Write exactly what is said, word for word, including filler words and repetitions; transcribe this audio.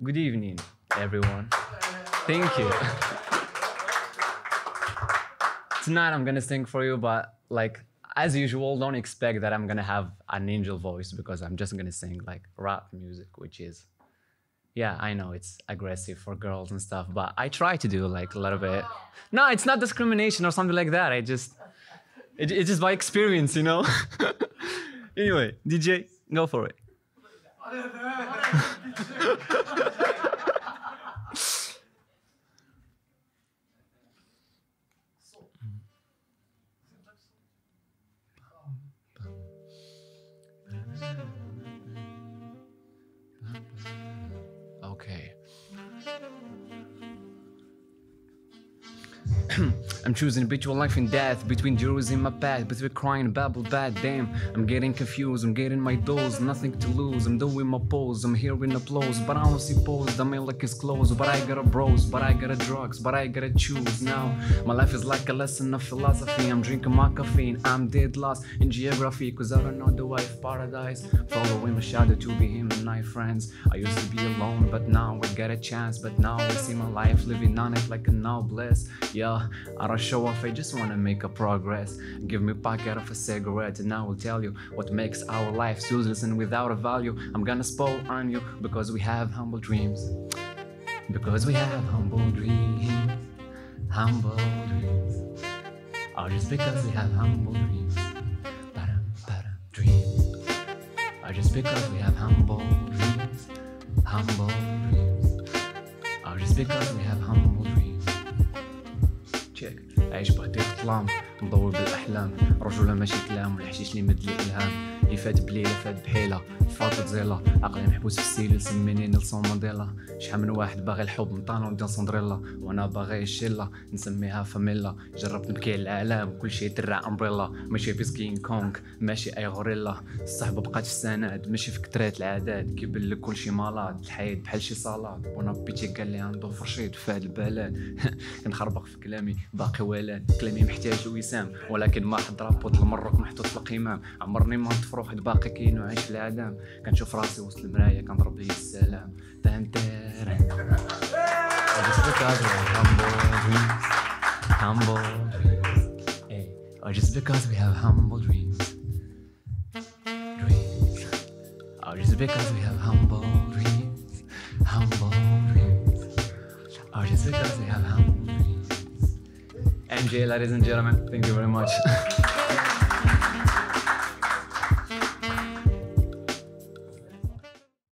Good evening, everyone. Thank you. Tonight I'm gonna sing for you, but like as usual, don't expect that I'm gonna have an angel voice because I'm just gonna sing like rap music, which is, yeah, I know it's aggressive for girls and stuff, but I try to do like a little bit. No, it's not discrimination or something like that. I just, it, it's just by experience, you know? Anyway, D J, go for it. Okay. I'm choosing between life and death, between jewels in my path, between crying and babble bad. Damn, I'm getting confused, I'm getting my dose, nothing to lose, I'm doing my pose, I'm hearing applause, but I don't see pose, the mailbox is closed, but I got a bros, but I got a drugs, but I gotta choose now. My life is like a lesson of philosophy, I'm drinking my caffeine, I'm dead lost in geography, cause I don't know the way of paradise, following my shadow to be him and my friends. I used to be alone, but now I got a chance, but now I see my life living on it like a noblesse, yeah. I don't show off, I just wanna make a progress. Give me a packet of a cigarette and I will tell you what makes our lives useless and without a value. I'm gonna spoil on you because we have humble dreams. Because we have humble dreams. Humble dreams. Or just because we have humble dreams. Para, para, dreams. Or just because we have humble dreams. Humble dreams. Or just because we have humble dreams. عايش بهديك طلام مدور بالاحلام رجوله ماشي كلام والحشيش اللي مد لي الهام اللي فات بليله فات بحيله فاطت زيله عقلي محبوس في السيل سميني نيلسون مانديلا شحال من واحد باغي الحب نطان ودي سندريلا وانا باغي الشله نسميها فاميلا جربت نبكي على العالم وكل شيء ترع امبريلا ماشي بيس كين كونغ ماشي اي غوريلا الصحبه بقات في السند ماشي في كثرات العادات كيبان لك كل شيء مالاد الحياه بحال شي صالاد وانا بيتي قال لي عنده فرشيد في هاد البلد كنخربق في كلامي باقي والد كلامي محتاج وسام ولكن ما حد رابط المرق محطوط في القمام عمرني ما تفرح باقي كاين وعايش في العدم كنشوف راسي وسط المرايه كنضرب لي السلام تانتير humble dreams or just because we have humble dreams dreams or just because we have humble dreams humble dreams or just because we have humble dreams. M J, ladies and gentlemen, thank you very much.